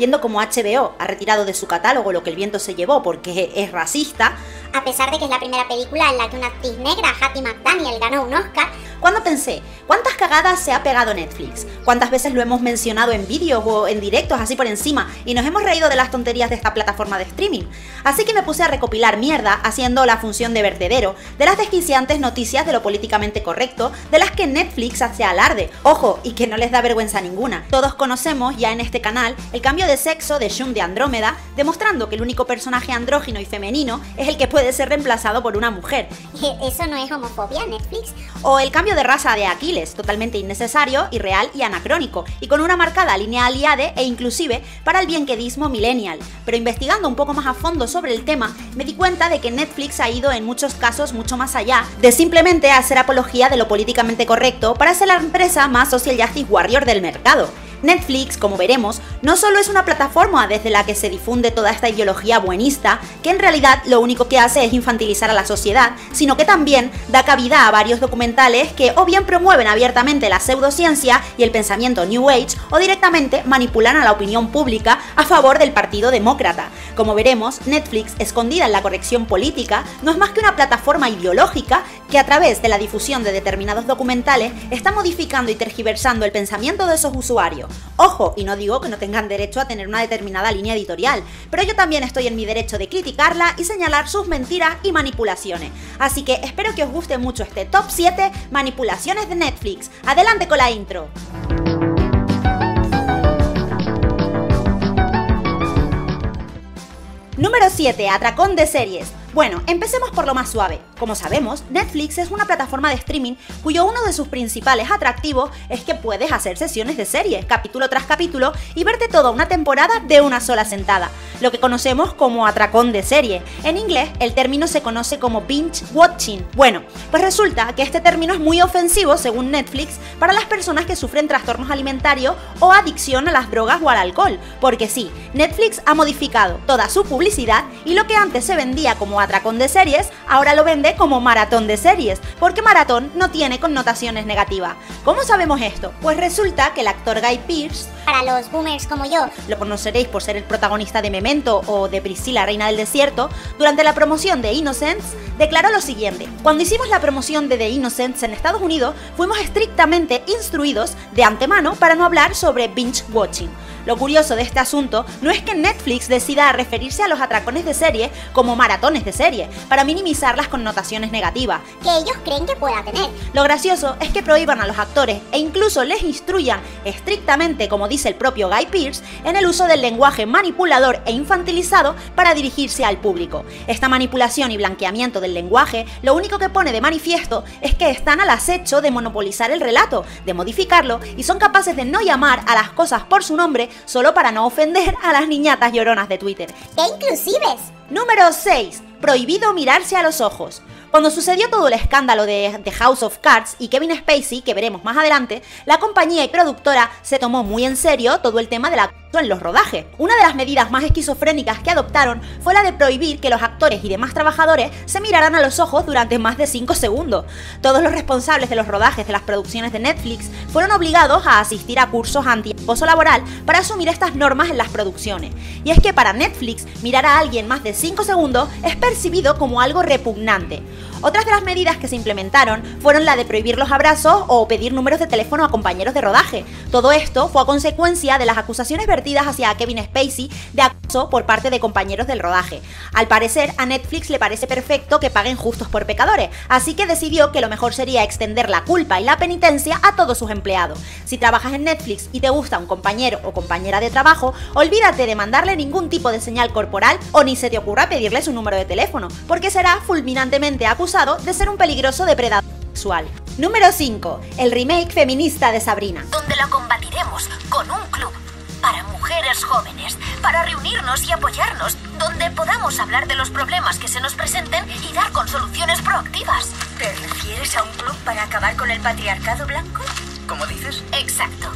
viendo cómo HBO ha retirado de su catálogo Lo que el viento se llevó porque es racista, a pesar de que es la primera película en la que una actriz negra, Hattie McDaniel, ganó un Oscar. Cuando pensé, ¿cuántas cagadas se ha pegado Netflix? ¿Cuántas veces lo hemos mencionado en vídeos o en directos así por encima y nos hemos reído de las tonterías de esta plataforma de streaming? Así que me puse a recopilar mierda haciendo la función de vertedero de las desquiciantes noticias de lo políticamente correcto de las que Netflix hace alarde, ojo, y que no les da vergüenza ninguna. Todos conocemos ya en este canal el cambio de sexo de Shum de Andrómeda, demostrando que el único personaje andrógino y femenino es el que puede ser reemplazado por una mujer. ¿Eso no es homofobia, Netflix? O el cambio de raza de Aquiles, totalmente innecesario, irreal y anacrónico, y con una marcada línea aliade e inclusive para el bienquedismo millennial. Pero investigando un poco más a fondo sobre el tema, me di cuenta de que Netflix ha ido en muchos casos mucho más allá de simplemente hacer apología de lo políticamente correcto para ser la empresa más social justice warrior del mercado. Netflix, como veremos, no solo es una plataforma desde la que se difunde toda esta ideología buenista, que en realidad lo único que hace es infantilizar a la sociedad, sino que también da cabida a varios documentales que o bien promueven abiertamente la pseudociencia y el pensamiento New Age, o directamente manipulan a la opinión pública a favor del Partido Demócrata. Como veremos, Netflix, escondida en la corrección política, no es más que una plataforma ideológica que a través de la difusión de determinados documentales está modificando y tergiversando el pensamiento de esos usuarios. Ojo, y no digo que no tengan derecho a tener una determinada línea editorial, pero yo también estoy en mi derecho de criticarla y señalar sus mentiras y manipulaciones. Así que espero que os guste mucho este Top 7 Manipulaciones de Netflix. ¡Adelante con la intro! Número 7. Atracón de series. Bueno, empecemos por lo más suave. Como sabemos, Netflix es una plataforma de streaming cuyo uno de sus principales atractivos es que puedes hacer sesiones de series, capítulo tras capítulo, y verte toda una temporada de una sola sentada, lo que conocemos como atracón de series. En inglés, el término se conoce como binge watching. Bueno, pues resulta que este término es muy ofensivo, según Netflix, para las personas que sufren trastornos alimentarios o adicción a las drogas o al alcohol, porque sí, Netflix ha modificado toda su publicidad y lo que antes se vendía como atracón de series, ahora lo vende como maratón de series, porque maratón no tiene connotaciones negativas. ¿Cómo sabemos esto? Pues resulta que el actor Guy Pearce, para los boomers como yo, lo conoceréis por ser el protagonista de Memento o de Priscilla, Reina del Desierto, durante la promoción de The Innocents, declaró lo siguiente: cuando hicimos la promoción de The Innocents en Estados Unidos, fuimos estrictamente instruidos de antemano para no hablar sobre binge watching. Lo curioso de este asunto no es que Netflix decida referirse a los atracones de serie como maratones de serie, para minimizar las connotaciones negativas que ellos creen que pueda tener. Lo gracioso es que prohíban a los actores e incluso les instruyan estrictamente, como dice el propio Guy Pearce, en el uso del lenguaje manipulador e infantilizado para dirigirse al público. Esta manipulación y blanqueamiento del lenguaje lo único que pone de manifiesto es que están al acecho de monopolizar el relato, de modificarlo, y son capaces de no llamar a las cosas por su nombre solo para no ofender a las niñatas lloronas de Twitter. ¡Qué inclusives! Número 6. Prohibido mirarse a los ojos. Cuando sucedió todo el escándalo de House of Cards y Kevin Spacey, que veremos más adelante, la compañía y productora se tomó muy en serio todo el tema de la en los rodajes. Una de las medidas más esquizofrénicas que adoptaron fue la de prohibir que los actores y demás trabajadores se miraran a los ojos durante más de 5 segundos. Todos los responsables de los rodajes de las producciones de Netflix fueron obligados a asistir a cursos anti-acoso laboral para asumir estas normas en las producciones. Y es que para Netflix, mirar a alguien más de 5 segundos es percibido como algo repugnante. Otras de las medidas que se implementaron fueron la de prohibir los abrazos o pedir números de teléfono a compañeros de rodaje. Todo esto fue a consecuencia de las acusaciones vertidas hacia Kevin Spacey de acoso por parte de compañeros del rodaje. Al parecer, a Netflix le parece perfecto que paguen justos por pecadores, así que decidió que lo mejor sería extender la culpa y la penitencia a todos sus empleados. Si trabajas en Netflix y te gusta un compañero o compañera de trabajo, olvídate de mandarle ningún tipo de señal corporal o ni se te ocurra pedirle su número de teléfono, porque será fulminantemente acusado de ser un peligroso depredador sexual. Número 5. El remake feminista de Sabrina. Donde la combatiremos con un club para mujeres jóvenes, para reunirnos y apoyarnos, donde podamos hablar de los problemas que se nos presenten y dar con soluciones proactivas. ¿Te refieres a un club para acabar con el patriarcado blanco? ¿Cómo dices? Exacto.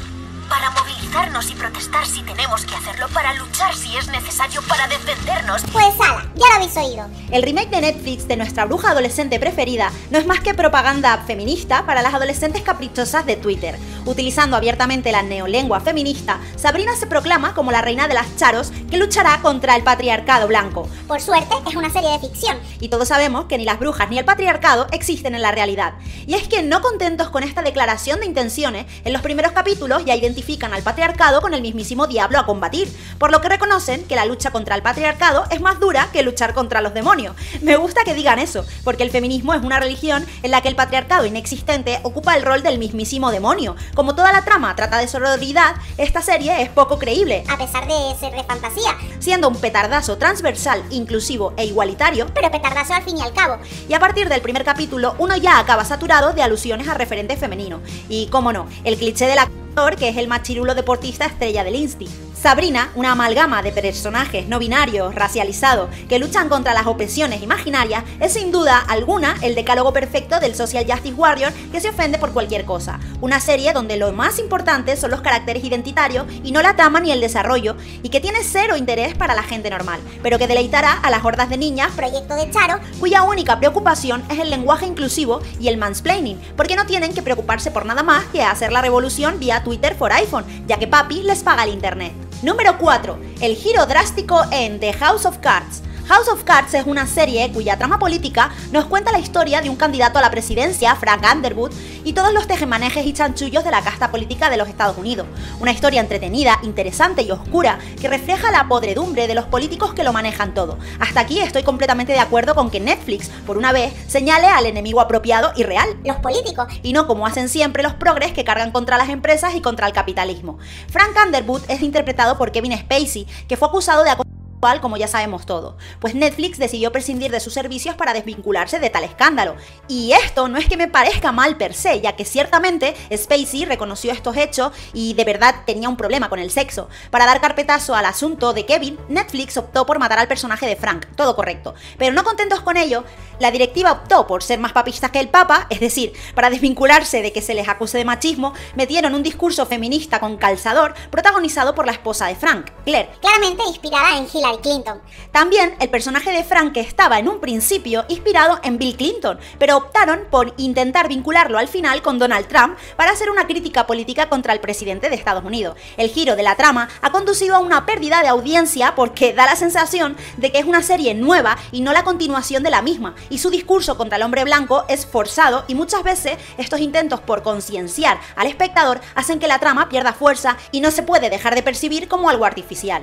para movilizarnos y protestar si tenemos que hacerlo, para luchar si es necesario, para defendernos. Pues ala, ya lo habéis oído. El remake de Netflix de nuestra bruja adolescente preferida no es más que propaganda feminista para las adolescentes caprichosas de Twitter. Utilizando abiertamente la neolengua feminista, Sabrina se proclama como la reina de las charos que luchará contra el patriarcado blanco. Por suerte, es una serie de ficción. Y todos sabemos que ni las brujas ni el patriarcado existen en la realidad. Y es que no contentos con esta declaración de intenciones, en los primeros capítulos ya identifican al patriarcado con el mismísimo diablo a combatir, por lo que reconocen que la lucha contra el patriarcado es más dura que luchar contra los demonios. Me gusta que digan eso, porque el feminismo es una religión en la que el patriarcado inexistente ocupa el rol del mismísimo demonio. Como toda la trama trata de sororidad, esta serie es poco creíble, a pesar de ser de fantasía, siendo un petardazo transversal, inclusivo e igualitario, pero petardazo al fin y al cabo. Y a partir del primer capítulo, uno ya acaba saturado de alusiones a referentes femeninos. Y cómo no, el cliché del actor que es el machirulo deportista estrella del Insti. Sabrina, una amalgama de personajes no binarios, racializados, que luchan contra las opresiones imaginarias, es sin duda alguna el decálogo perfecto del Social Justice Warrior que se ofende por cualquier cosa. Una serie donde lo más importante son los caracteres identitarios y no la trama ni el desarrollo, y que tiene cero interés para la gente normal, pero que deleitará a las hordas de niñas, proyecto de charo, cuya única preocupación es el lenguaje inclusivo y el mansplaining, porque no tienen que preocuparse por nada más que hacer la revolución vía Twitter for iPhone, ya que papi les paga el internet. Número 4. El giro drástico en The House of Cards. House of Cards es una serie cuya trama política nos cuenta la historia de un candidato a la presidencia, Frank Underwood, y todos los tejemanejes y chanchullos de la casta política de los Estados Unidos. Una historia entretenida, interesante y oscura que refleja la podredumbre de los políticos que lo manejan todo. Hasta aquí estoy completamente de acuerdo con que Netflix, por una vez, señale al enemigo apropiado y real, los políticos, y no como hacen siempre los progres que cargan contra las empresas y contra el capitalismo. Frank Underwood es interpretado por Kevin Spacey, que fue acusado de acoso, como ya sabemos todo, pues Netflix decidió prescindir de sus servicios para desvincularse de tal escándalo. Y esto no es que me parezca mal per se, ya que ciertamente Spacey reconoció estos hechos y de verdad tenía un problema con el sexo. Para dar carpetazo al asunto de Kevin, Netflix optó por matar al personaje de Frank, todo correcto. Pero no contentos con ello, la directiva optó por ser más papistas que el Papa, es decir, para desvincularse de que se les acuse de machismo, metieron un discurso feminista con calzador protagonizado por la esposa de Frank, Claire, claramente inspirada en Hillary Clinton. También el personaje de Frank estaba en un principio inspirado en Bill Clinton, pero optaron por intentar vincularlo al final con Donald Trump para hacer una crítica política contra el presidente de Estados Unidos. El giro de la trama ha conducido a una pérdida de audiencia porque da la sensación de que es una serie nueva y no la continuación de la misma, y su discurso contra el hombre blanco es forzado y muchas veces estos intentos por concienciar al espectador hacen que la trama pierda fuerza y no se puede dejar de percibir como algo artificial.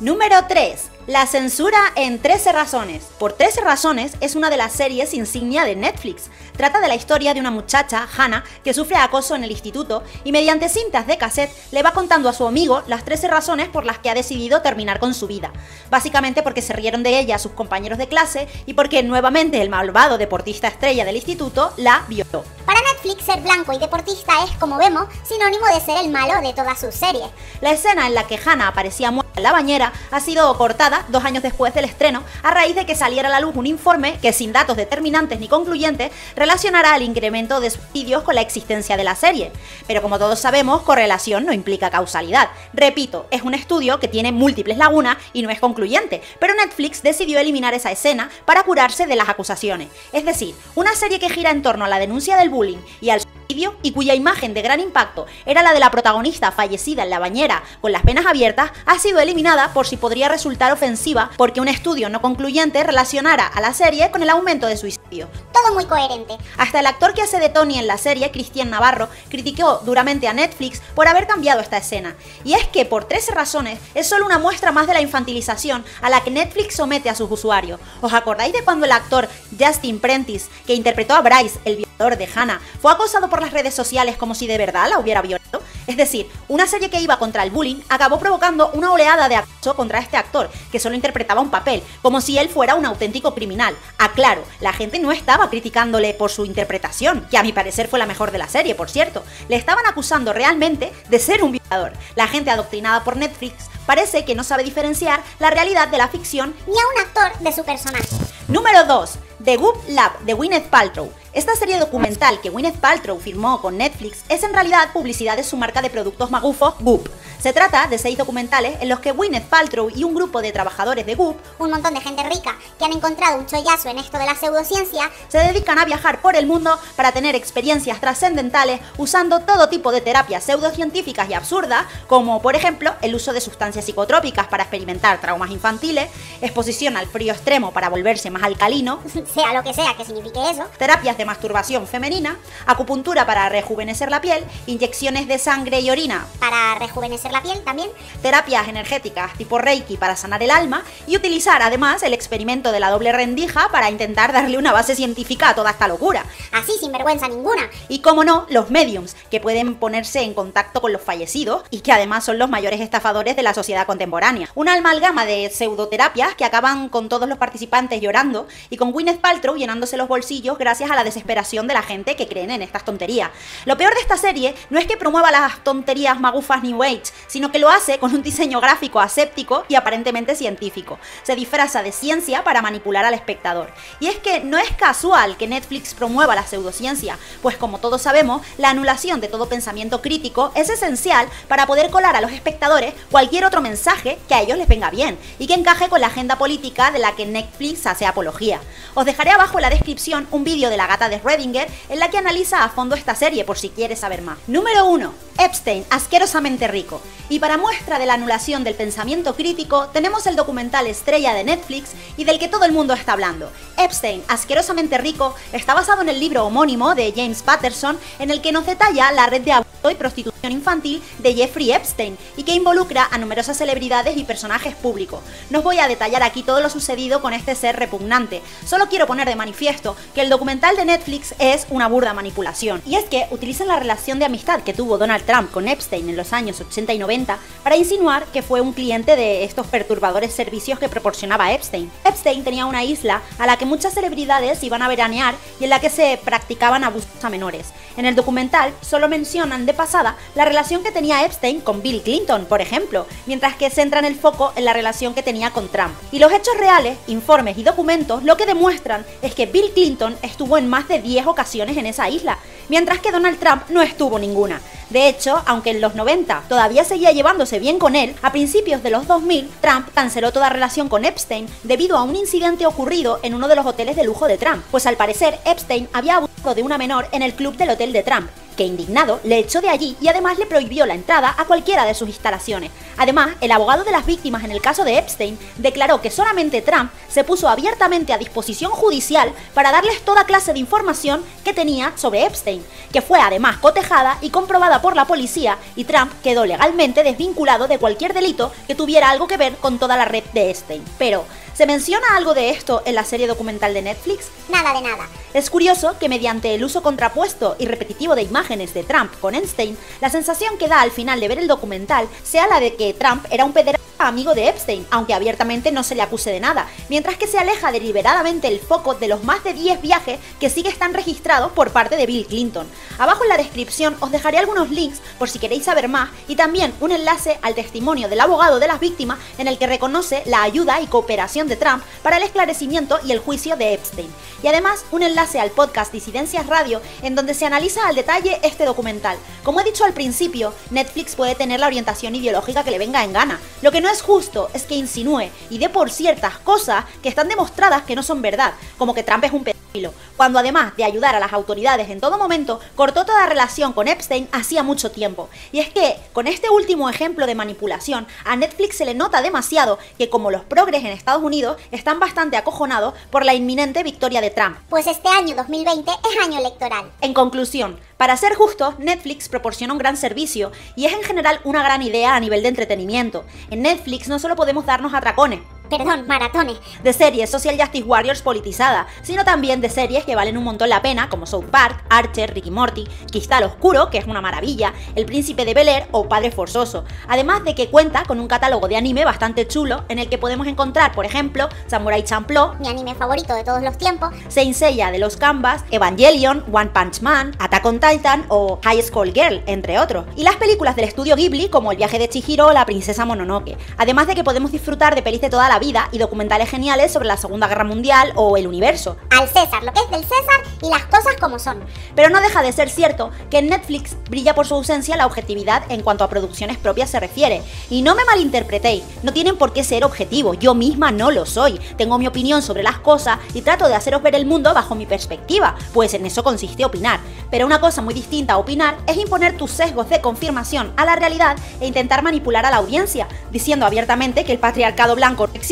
Número 3. La censura en 13 razones. Por 13 razones es una de las series insignia de Netflix. Trata de la historia de una muchacha, Hannah, que sufre acoso en el instituto y mediante cintas de cassette le va contando a su amigo las 13 razones por las que ha decidido terminar con su vida. Básicamente porque se rieron de ella sus compañeros de clase y porque nuevamente el malvado deportista estrella del instituto la violó. Para Netflix, ser blanco y deportista es, como vemos, sinónimo de ser el malo de todas sus series. La escena en la que Hannah aparecía muerta en la bañera ha sido cortada 2 años después del estreno, a raíz de que saliera a la luz un informe que, sin datos determinantes ni concluyentes, relacionará el incremento de suicidios con la existencia de la serie. Pero como todos sabemos, correlación no implica causalidad. Repito, es un estudio que tiene múltiples lagunas y no es concluyente, pero Netflix decidió eliminar esa escena para curarse de las acusaciones. Es decir, una serie que gira en torno a la denuncia del bullying y al suicidio y cuya imagen de gran impacto era la de la protagonista fallecida en la bañera con las venas abiertas, ha sido eliminada por si podría resultar ofensiva porque un estudio no concluyente relacionara a la serie con el aumento de suicidio. Todo muy coherente. Hasta el actor que hace de Tony en la serie, Christian Navarro, criticó duramente a Netflix por haber cambiado esta escena. Y es que por 13 razones es solo una muestra más de la infantilización a la que Netflix somete a sus usuarios. ¿Os acordáis de cuando el actor Justin Prentice, que interpretó a Bryce, el violador de Hannah, fue acosado por las redes sociales como si de verdad la hubiera violado? Es decir, una serie que iba contra el bullying acabó provocando una oleada de acoso contra este actor, que solo interpretaba un papel, como si él fuera un auténtico criminal. Aclaro, la gente no estaba criticándole por su interpretación, que a mi parecer fue la mejor de la serie, por cierto. Le estaban acusando realmente de ser un violador. La gente adoctrinada por Netflix parece que no sabe diferenciar la realidad de la ficción ni a un actor de su personaje. Número 2. The Goop Lab de Gwyneth Paltrow. Esta serie documental que Gwyneth Paltrow firmó con Netflix es en realidad publicidad de su marca de productos magufos Goop. Se trata de 6 documentales en los que Gwyneth Paltrow y un grupo de trabajadores de Goop, un montón de gente rica que han encontrado un chollazo en esto de la pseudociencia, se dedican a viajar por el mundo para tener experiencias trascendentales usando todo tipo de terapias pseudocientíficas y absurdas, como por ejemplo el uso de sustancias psicotrópicas para experimentar traumas infantiles, exposición al frío extremo para volverse más alcalino, sea lo que sea que signifique eso, terapias de masturbación femenina, acupuntura para rejuvenecer la piel, inyecciones de sangre y orina para rejuvenecer la piel también, terapias energéticas tipo Reiki para sanar el alma y utilizar además el experimento de la doble rendija para intentar darle una base científica a toda esta locura. Así sin vergüenza ninguna. Y como no, los mediums, que pueden ponerse en contacto con los fallecidos y que además son los mayores estafadores de la sociedad contemporánea. Una amalgama de pseudoterapias que acaban con todos los participantes llorando y con Gwyneth Paltrow llenándose los bolsillos gracias a la desesperación de la gente que creen en estas tonterías. Lo peor de esta serie no es que promueva las tonterías magufas New Age, sino que lo hace con un diseño gráfico aséptico y aparentemente científico. Se disfraza de ciencia para manipular al espectador. Y es que no es casual que Netflix promueva la pseudociencia, pues como todos sabemos, la anulación de todo pensamiento crítico es esencial para poder colar a los espectadores cualquier otro mensaje que a ellos les venga bien y que encaje con la agenda política de la que Netflix hace apología. Os dejaré abajo en la descripción un vídeo de la gata de Schröedinger en la que analiza a fondo esta serie por si quieres saber más. Número 1. Epstein, asquerosamente rico. Y para muestra de la anulación del pensamiento crítico tenemos el documental estrella de Netflix y del que todo el mundo está hablando. Epstein, asquerosamente rico, está basado en el libro homónimo de James Patterson, en el que nos detalla la red de abuso y prostitución infantil de Jeffrey Epstein y que involucra a numerosas celebridades y personajes públicos. No os voy a detallar aquí todo lo sucedido con este ser repugnante, solo quiero poner de manifiesto que el documental de Netflix es una burda manipulación. Y es que utilizan la relación de amistad que tuvo Donald Trump con Epstein en los años 80 y 90 para insinuar que fue un cliente de estos perturbadores servicios que proporcionaba Epstein. Epstein tenía una isla a la que muchas celebridades iban a veranear y en la que se practicaban abusos a menores. En el documental solo mencionan de pasada la relación que tenía Epstein con Bill Clinton, por ejemplo, mientras que centran el foco en la relación que tenía con Trump. Y los hechos reales, informes y documentos lo que demuestran es que Bill Clinton estuvo en más de 10 ocasiones en esa isla, mientras que Donald Trump no estuvo ninguna. De hecho, aunque en los 90 todavía seguía llevándose bien con él, a principios de los 2000 Trump canceló toda relación con Epstein debido a un incidente ocurrido en uno de los hoteles de lujo de Trump, pues al parecer Epstein había abusado de una menor en el club del hotel de Trump, que indignado le echó de allí y además le prohibió la entrada a cualquiera de sus instalaciones. Además, el abogado de las víctimas en el caso de Epstein declaró que solamente Trump se puso abiertamente a disposición judicial para darles toda clase de información que tenía sobre Epstein, que fue además cotejada y comprobada por la policía, y Trump quedó legalmente desvinculado de cualquier delito que tuviera algo que ver con toda la red de Epstein. Pero, ¿se menciona algo de esto en la serie documental de Netflix? Nada de nada. Es curioso que mediante el uso contrapuesto y repetitivo de imágenes de Trump con Epstein, la sensación que da al final de ver el documental sea la de que Trump era un pederasta amigo de Epstein, aunque abiertamente no se le acuse de nada, mientras que se aleja deliberadamente el foco de los más de 10 viajes que sí que están registrados por parte de Bill Clinton. Abajo en la descripción os dejaré algunos links por si queréis saber más y también un enlace al testimonio del abogado de las víctimas en el que reconoce la ayuda y cooperación de Trump para el esclarecimiento y el juicio de Epstein. Y además un enlace al podcast Disidencias Radio en donde se analiza al detalle este documental. Como he dicho al principio, Netflix puede tener la orientación ideológica que le venga en gana. Lo que no es justo es que insinúe y dé por ciertas cosas que están demostradas que no son verdad, como que Trump es un pedófilo, cuando además de ayudar a las autoridades en todo momento, cortó toda relación con Epstein hacía mucho tiempo. Y es que, con este último ejemplo de manipulación, a Netflix se le nota demasiado que, como los progres en Estados Unidos, están bastante acojonados por la inminente victoria de Trump. Pues este año 2020 es año electoral. En conclusión, para ser justos, Netflix proporciona un gran servicio y es en general una gran idea a nivel de entretenimiento. En Netflix no solo podemos darnos atracones, perdón, maratones, de series Social Justice Warriors politizadas, sino también de series que valen un montón la pena, como South Park, Archer, Rick y Morty, Cristal Oscuro, que es una maravilla, El Príncipe de Bel-Air o Padre Forzoso, además de que cuenta con un catálogo de anime bastante chulo, en el que podemos encontrar, por ejemplo, Samurai Champloo, mi anime favorito de todos los tiempos, Saint Seiya de los Canvas, Evangelion, One Punch Man, Attack on Titan o High School Girl, entre otros, y las películas del estudio Ghibli, como El Viaje de Chihiro o La Princesa Mononoke, además de que podemos disfrutar de pelis de toda la la vida y documentales geniales sobre la Segunda Guerra Mundial o el universo. Al César, lo que es del César y las cosas como son. Pero no deja de ser cierto que en Netflix brilla por su ausencia la objetividad en cuanto a producciones propias se refiere. Y no me malinterpretéis, no tienen por qué ser objetivos, yo misma no lo soy. Tengo mi opinión sobre las cosas y trato de haceros ver el mundo bajo mi perspectiva, pues en eso consiste opinar. Pero una cosa muy distinta a opinar es imponer tus sesgos de confirmación a la realidad e intentar manipular a la audiencia, diciendo abiertamente que el patriarcado blanco existe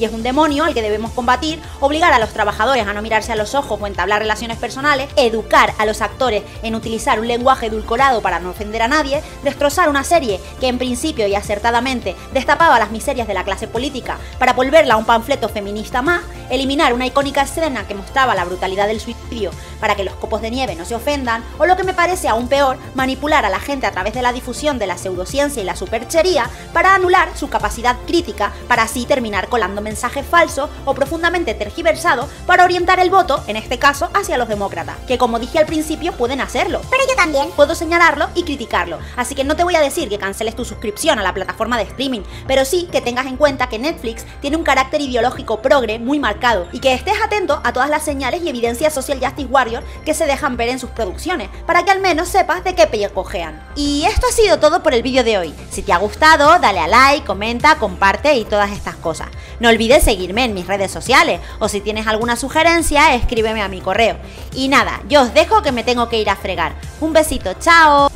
y es un demonio al que debemos combatir, obligar a los trabajadores a no mirarse a los ojos o entablar relaciones personales, educar a los actores en utilizar un lenguaje edulcorado para no ofender a nadie, destrozar una serie que en principio y acertadamente destapaba las miserias de la clase política para volverla a un panfleto feminista más, eliminar una icónica escena que mostraba la brutalidad del suicidio para que los copos de nieve no se ofendan, o lo que me parece aún peor, manipular a la gente a través de la difusión de la pseudociencia y la superchería para anular su capacidad crítica, para así terminar colando mensajes falsos o profundamente tergiversados para orientar el voto, en este caso, hacia los demócratas, que como dije al principio pueden hacerlo. Pero yo también puedo señalarlo y criticarlo, así que no te voy a decir que canceles tu suscripción a la plataforma de streaming, pero sí que tengas en cuenta que Netflix tiene un carácter ideológico progre muy marcado y que estés atento a todas las señales y evidencias social justice warrior que se dejan ver en sus producciones, para que al menos sepas de qué pellejo cojean. Y esto ha sido todo por el vídeo de hoy. Si te ha gustado, dale a like, comenta, comparte y todas estas cosas. No olvides seguirme en mis redes sociales, o si tienes alguna sugerencia, escríbeme a mi correo. Y nada, yo os dejo que me tengo que ir a fregar. Un besito, chao.